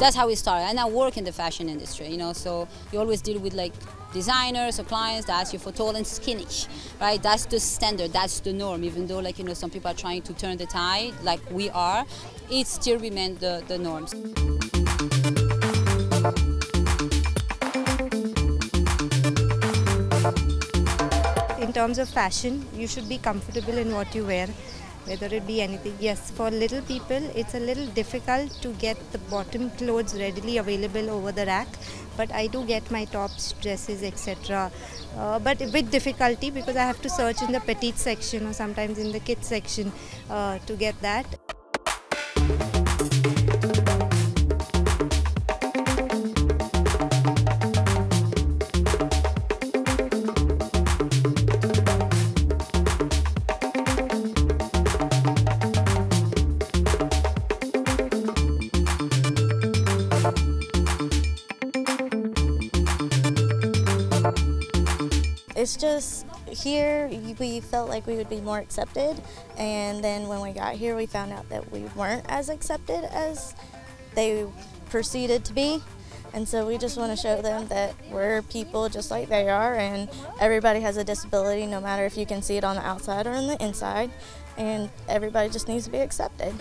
That's how we started, and I work in the fashion industry, you know, so you always deal with like designers or clients that ask you for tall and skinny, right? That's the standard, that's the norm, even though like, you know, some people are trying to turn the tide like we are, it still remains the norms. In terms of fashion, you should be comfortable in what you wear. Whether it be anything, yes, for little people it's a little difficult to get the bottom clothes readily available over the rack, but I do get my tops, dresses, etc. But a bit difficulty because I have to search in the petite section or sometimes in the kids section to get that. It's just here we felt like we would be more accepted, and then when we got here we found out that we weren't as accepted as they proceeded to be, and so we just want to show them that we're people just like they are, and everybody has a disability no matter if you can see it on the outside or on the inside, and everybody just needs to be accepted.